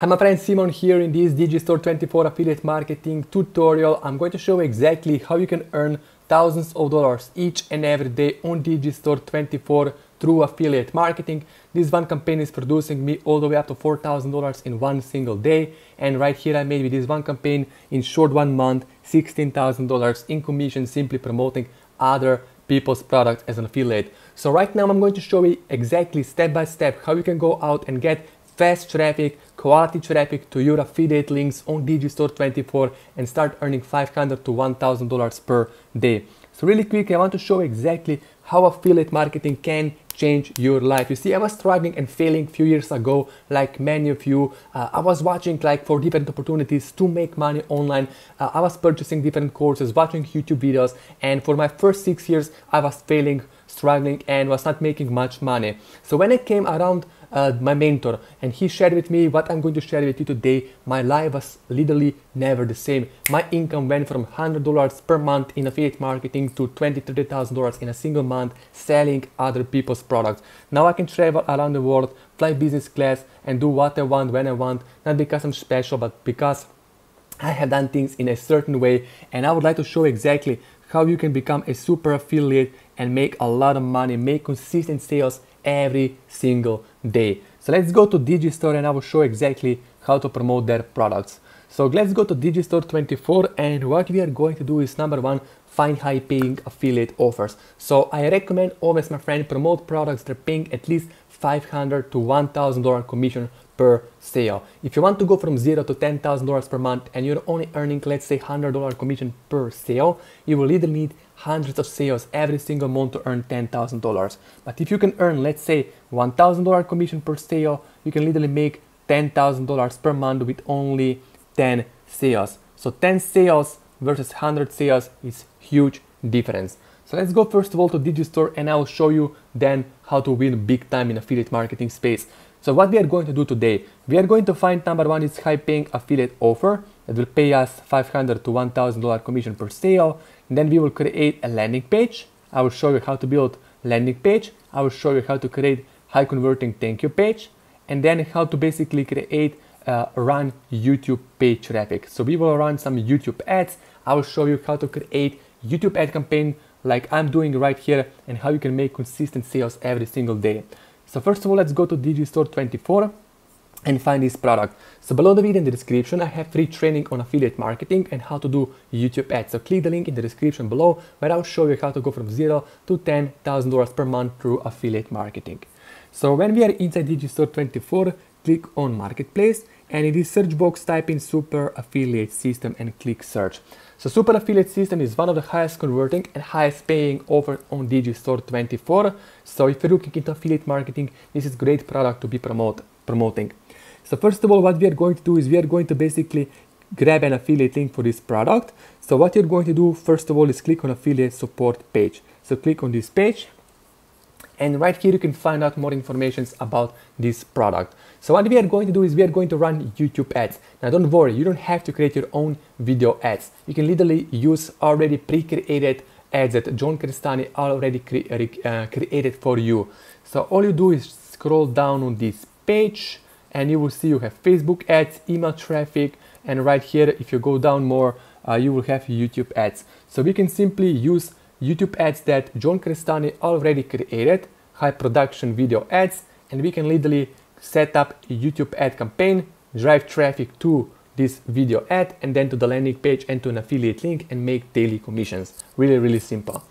Hi my friend, Simon here. In this Digistore24 affiliate marketing tutorial, I'm going to show you exactly how you can earn thousands of dollars each and every day on Digistore24 through affiliate marketing. This one campaign is producing me all the way up to $4,000 in one single day. And right here I made with this one campaign in short 1 month, $16,000 in commission simply promoting other people's product as an affiliate. So right now I'm going to show you exactly step by step how you can go out and get fast traffic, quality traffic to your affiliate links on Digistore24 and start earning $500 to $1,000 per day. So really quick, I want to show exactly how affiliate marketing can change your life. You see, I was struggling and failing a few years ago, like many of you. I was watching like for different opportunities to make money online. I was purchasing different courses, watching YouTube videos, and for my first 6 years, I was failing, struggling, and was not making much money. So when I came around my mentor, and he shared with me what I'm going to share with you today, my life was literally never the same. My income went from $100 per month in affiliate marketing to $20,000, $30,000 in a single month selling other people's products. Now I can travel around the world, fly business class, and do what I want, when I want, not because I'm special, but because I have done things in a certain way. And I would like to show exactly how you can become a super affiliate and make a lot of money, make consistent sales every single day. So let's go to Digistore and I will show exactly how to promote their products. So let's go to Digistore24, and what we are going to do is number one, find high paying affiliate offers. So I recommend always, my friend, promote products that are paying at least $500 to $1,000 commission per sale. If you want to go from $0 to $10,000 per month and you're only earning, let's say, $100 commission per sale, you will either need hundreds of sales every single month to earn $10,000. But if you can earn, let's say, $1,000 commission per sale, you can literally make $10,000 per month with only 10 sales. So 10 sales versus 100 sales is huge difference. So let's go first of all to Digistore and I'll show you then how to win big time in affiliate marketing space. So what we are going to do today, we are going to find number one is high paying affiliate offer that will pay us $500 to $1,000 commission per sale. And then we will create a landing page. I will show you how to build landing page. I will show you how to create high converting thank you page, and then how to basically create run YouTube paid traffic. So we will run some YouTube ads. I will show you how to create YouTube ad campaign like I'm doing right here and how you can make consistent sales every single day. So first of all, let's go to Digistore24 and find this product. So below the video in the description, I have free training on affiliate marketing and how to do YouTube ads. So click the link in the description below where I'll show you how to go from $0 to $10,000 per month through affiliate marketing. So when we are inside Digistore24, click on Marketplace, and in this search box type in Super Affiliate System and click search. So Super Affiliate System is one of the highest converting and highest paying offers on Digistore24. So if you're looking into affiliate marketing, this is a great product to be promoting. So first of all, what we are going to do is we are going to basically grab an affiliate link for this product. So what you're going to do first of all is click on affiliate support page. So click on this page, and right here you can find out more information about this product. So what we are going to do is we are going to run YouTube ads. Now don't worry, you don't have to create your own video ads. You can literally use already pre-created ads that John Crestani already created for you. So all you do is scroll down on this page and you will see you have Facebook ads, email traffic, and right here if you go down more you will have YouTube ads. So we can simply use YouTube ads that John Crestani already created, high production video ads, and we can literally set up a YouTube ad campaign, drive traffic to this video ad and then to the landing page and to an affiliate link and make daily commissions. Really simple.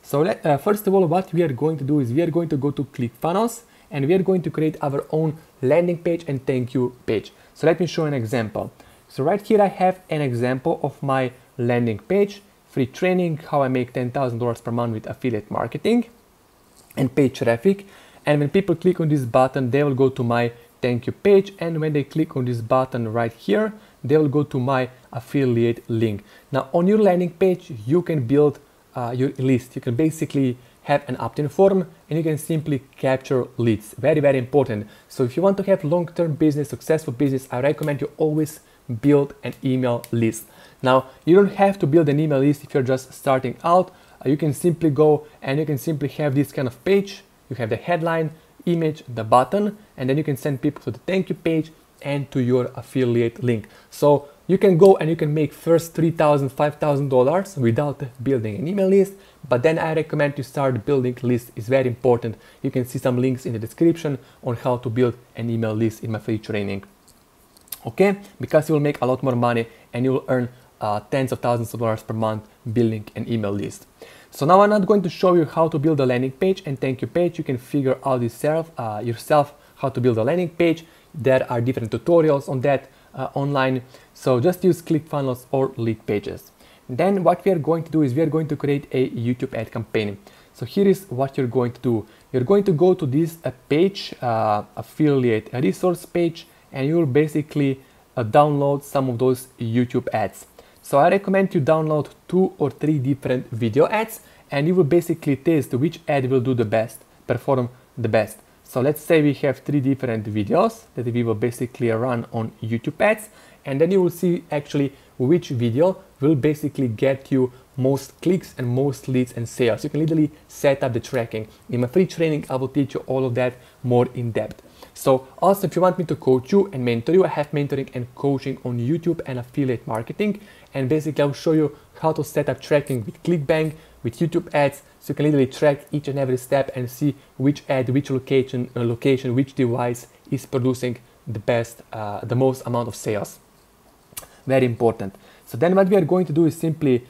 So first of all, what we are going to do is we are going to go to ClickFunnels and we are going to create our own landing page and thank you page. So let me show an example. So right here I have an example of my landing page, free training, how I make $10,000 per month with affiliate marketing and paid traffic. And when people click on this button, they will go to my thank you page. And when they click on this button right here, they will go to my affiliate link. Now on your landing page, you can build your list. You can basically have an opt-in form and you can simply capture leads. Very important. So if you want to have long-term business, successful business, I recommend you always build an email list. Now you don't have to build an email list if you're just starting out. You can simply go and you can simply have this kind of page. You have the headline, image, the button, and then you can send people to the thank you page and to your affiliate link. So you can go and you can make first $3,000, $5,000 without building an email list, but then I recommend you start building lists. It's very important. You can see some links in the description on how to build an email list in my free training. Okay, because you will make a lot more money and you will earn tens of thousands of dollars per month building an email list. So now I'm not going to show you how to build a landing page and thank you page. You can figure out yourself how to build a landing page. There are different tutorials on that online. So just use ClickFunnels or Leadpages. Then what we are going to do is we are going to create a YouTube ad campaign. So here is what you're going to do. You're going to go to this page, affiliate resource page, and you will basically download some of those YouTube ads. So I recommend you download 2 or 3 different video ads, and you will basically test which ad will do the best, perform the best. So let's say we have 3 different videos that we will basically run on YouTube ads, and then you will see actually which video will basically get you most clicks and most leads and sales. You can literally set up the tracking. In my free training, I will teach you all of that more in depth. So also, if you want me to coach you and mentor you, I have mentoring and coaching on YouTube and affiliate marketing. And basically, I'll show you how to set up tracking with ClickBank, with YouTube ads, so you can literally track each and every step and see which ad, which location, which device is producing the best, the most amount of sales. Very important. So then what we are going to do is simply,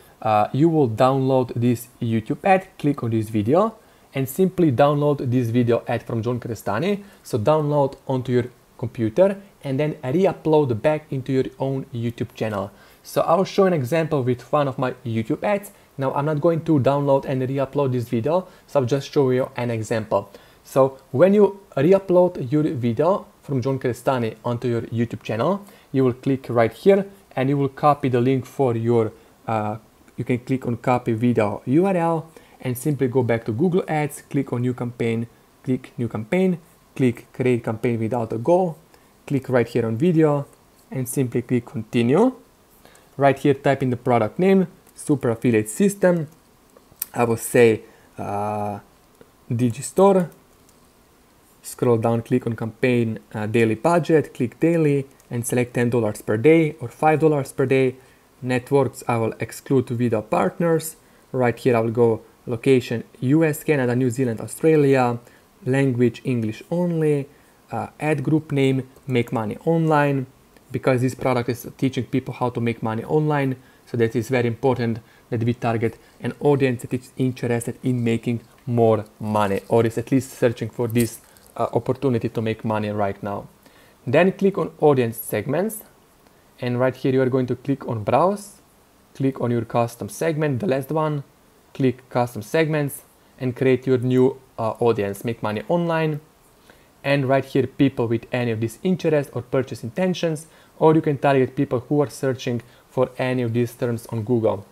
you will download this YouTube ad, click on this video, and simply download this video ad from John Crestani. So download onto your computer and then re-upload back into your own YouTube channel. So I'll show an example with one of my YouTube ads. Now I'm not going to download and re-upload this video, so I'll just show you an example. So when you re-upload your video from John Crestani onto your YouTube channel, you will click right here and you will copy the link for your you can click on copy video URL and simply go back to Google Ads, click on new campaign, click create campaign without a goal, click right here on video and simply click continue. Right here type in the product name, Super Affiliate System, I will say Digistore, scroll down, click on campaign daily budget, click daily and select $10 per day or $5 per day. Networks, I will exclude video partners. Right here I will go location US, Canada, New Zealand, Australia, language English only, ad group name, make money online, because this product is teaching people how to make money online. So that is very important that we target an audience that is interested in making more money or is at least searching for this opportunity to make money right now. Then click on audience segments and right here you are going to click on browse, click on your custom segment, the last one, click custom segments and create your new audience, make money online. And right here, people with any of these interest or purchase intentions, or you can target people who are searching for any of these terms on Google.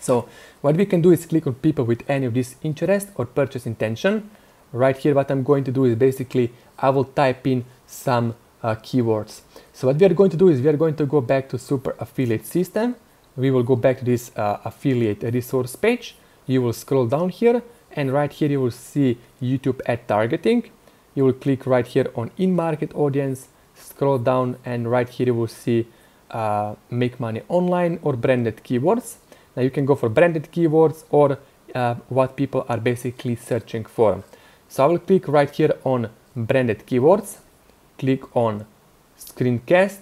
So what we can do is click on people with any of these interest or purchase intention. Right here, what I'm going to do is basically I will type in some keywords. So what we are going to do is we are going to go back to Super Affiliate System. We will go back to this affiliate resource page. You will scroll down here and right here you will see YouTube ad targeting. You will click right here on in-market audience, scroll down and right here you will see make money online or branded keywords. Now you can go for branded keywords or what people are basically searching for. So I will click right here on branded keywords, click on screencast,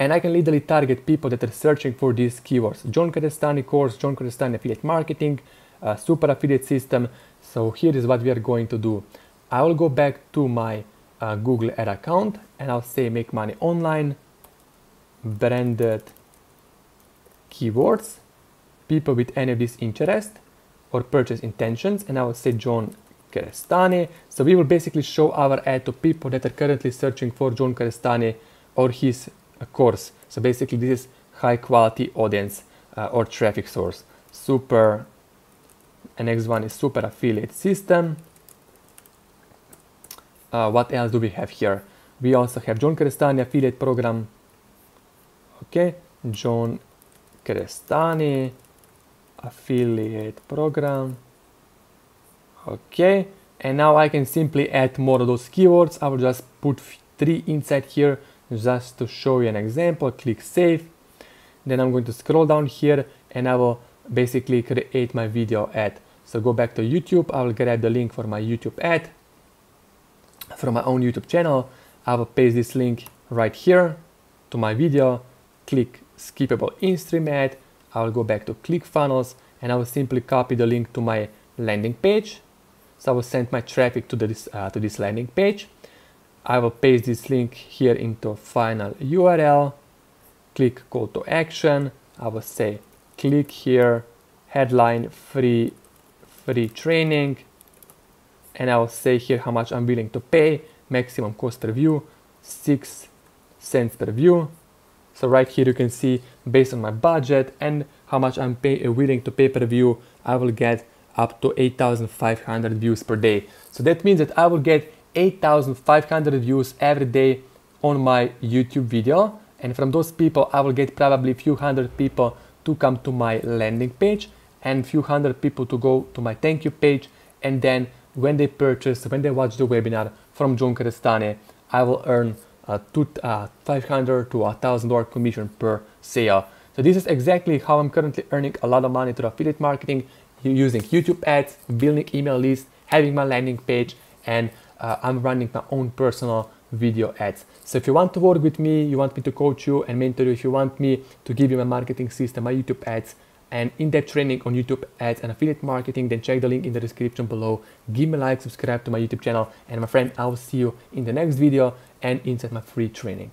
and I can literally target people that are searching for these keywords. John Crestani course, John Crestani affiliate marketing, Super Affiliate System. So here is what we are going to do. I will go back to my Google ad account and I'll say make money online, branded keywords, people with any of these interest or purchase intentions, and I will say John Crestani. So we will basically show our ad to people that are currently searching for John Crestani or his course. So basically this is high quality audience or traffic source. Super, and next one is Super Affiliate System. What else do we have here? We also have John Crestani affiliate program. Okay, John Crestani affiliate program. Okay, and now I can simply add more of those keywords. I will just put 3 inside here just to show you an example. Click save. Then I'm going to scroll down here and I will basically create my video ad. So go back to YouTube. I will grab the link for my YouTube ad from my own YouTube channel. I will paste this link right here to my video. Click skippable in-stream ad. I will go back to ClickFunnels and I will simply copy the link to my landing page. So I will send my traffic to this landing page. I will paste this link here into final URL. Click call to action. I will say click here, headline free training, and I will say here how much I'm willing to pay. Maximum cost per view, 6 cents per view. So right here you can see based on my budget and how much I'm willing to pay per view, I will get up to 8,500 views per day. So that means that I will get 8,500 views every day on my YouTube video, and from those people I will get probably a few hundred people to come to my landing page and a few hundred people to go to my thank you page, and then when they purchase, when they watch the webinar from John Crestani, I will earn $500 to $1,000 commission per sale. So this is exactly how I'm currently earning a lot of money through affiliate marketing, using YouTube ads, building email lists, having my landing page, and I'm running my own personal video ads. So if you want to work with me, you want me to coach you and mentor you, if you want me to give you my marketing system, my YouTube ads, and in-depth training on YouTube ads and affiliate marketing, then check the link in the description below. Give me a like, subscribe to my YouTube channel, and my friend, I will see you in the next video and inside my free training.